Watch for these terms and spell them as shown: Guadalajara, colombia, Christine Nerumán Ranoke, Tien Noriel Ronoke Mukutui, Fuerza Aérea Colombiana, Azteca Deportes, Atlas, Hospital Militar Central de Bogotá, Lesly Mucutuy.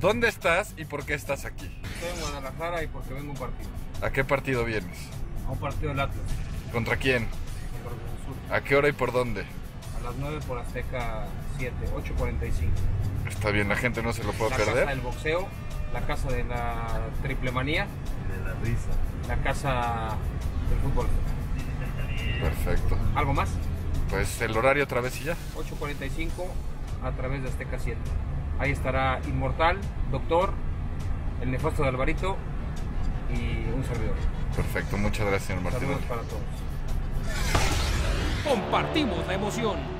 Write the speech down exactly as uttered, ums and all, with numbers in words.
¿Dónde estás y por qué estás aquí? Estoy en Guadalajara y porque vengo a un partido. ¿A qué partido vienes? A un partido del Atlas. ¿Contra quién? Contra el Sur. ¿A qué hora y por dónde? A las nueve por Azteca siete, ocho cuarenta y cinco. Está bien, la gente no se lo puede la perder. La casa del boxeo, la casa de la triple manía. De la risa. La casa del fútbol. Perfecto. ¿Algo más? Pues el horario otra vez y ya. ocho cuarenta y cinco a través de Azteca siete. Ahí estará Inmortal, Doctor, el nefasto de Alvarito y un servidor. Perfecto, muchas gracias, señor Martín. Saludos para todos. Compartimos la emoción.